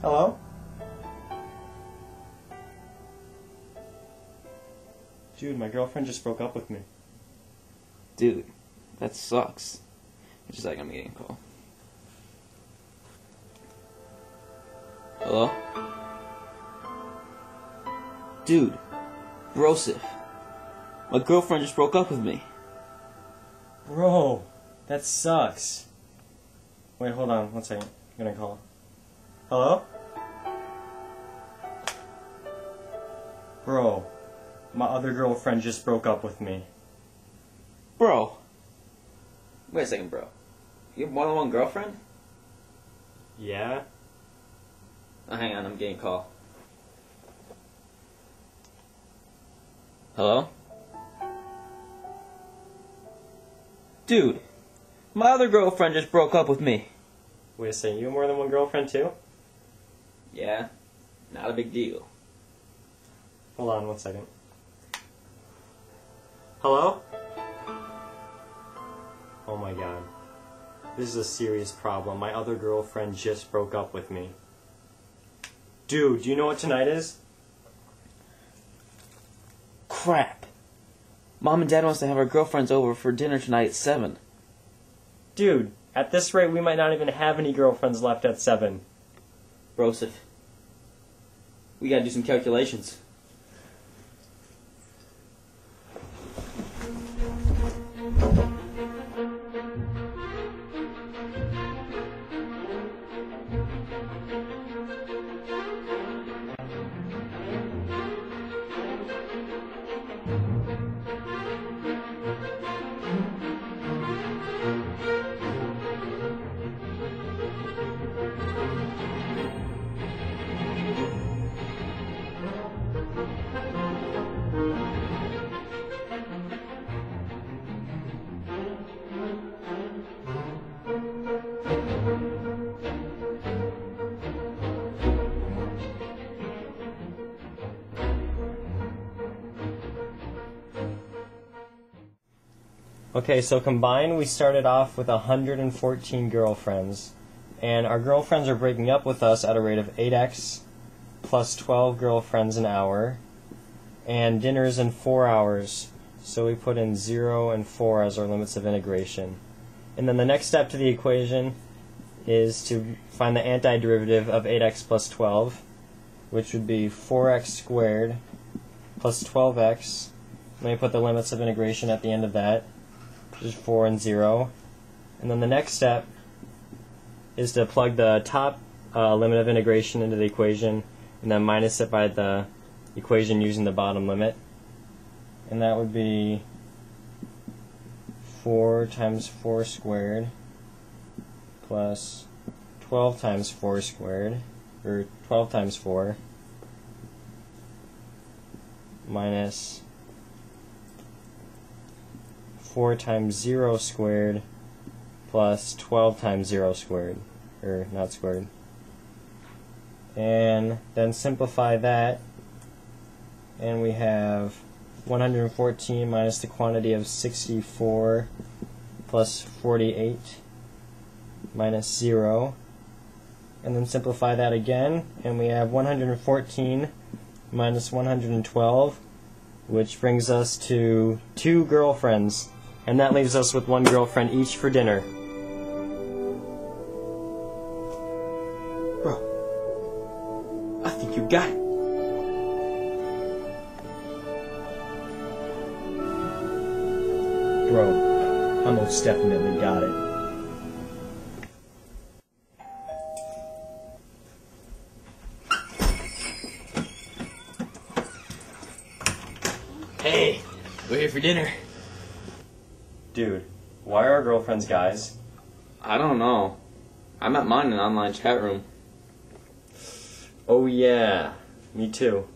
Hello? Dude, my girlfriend just broke up with me. Dude, that sucks. She's like, I'm getting a call. Hello? Dude, Broseph. My girlfriend just broke up with me. Bro, that sucks. Wait, hold on, 1 second. I'm gonna call. Hello? Bro, my other girlfriend just broke up with me. Bro. Wait a second, bro. You have more than one girlfriend? Yeah. Oh, hang on, I'm getting a call. Hello? Dude, my other girlfriend just broke up with me. Wait a second, you have more than one girlfriend too? Yeah, not a big deal. Hold on 1 second. Hello? Oh my god. This is a serious problem. My other girlfriend just broke up with me. Dude, do you know what tonight is? Crap. Mom and Dad wants to have our girlfriends over for dinner tonight at 7. Dude, at this rate we might not even have any girlfriends left at 7. Broseph, we gotta do some calculations. Okay, so combined we started off with 114 girlfriends, and our girlfriends are breaking up with us at a rate of 8x plus 12 girlfriends an hour, and dinner's in 4 hours, so we put in 0 and 4 as our limits of integration. And then the next step to the equation is to find the antiderivative of 8x plus 12, which would be 4x squared plus 12x. Let me put the limits of integration at the end of that. Just 4 and 0. And then the next step is to plug the top limit of integration into the equation and then minus it by the equation using the bottom limit. And that would be 4 times 4 squared plus 12 times 4 squared, or 12 times 4 minus 4 times 0 squared plus 12 times 0 squared, or not squared. And then simplify that, and we have 114 minus the quantity of 64 plus 48 minus 0. And then simplify that again, and we have 114 minus 112, which brings us to 2 girlfriends. And that leaves us with 1 girlfriend each for dinner. Bro, I think you got it. Bro, I most definitely got it. Hey, we're here for dinner. Dude, why are our girlfriends guys? I don't know. I met mine in an online chat room. Oh yeah, me too.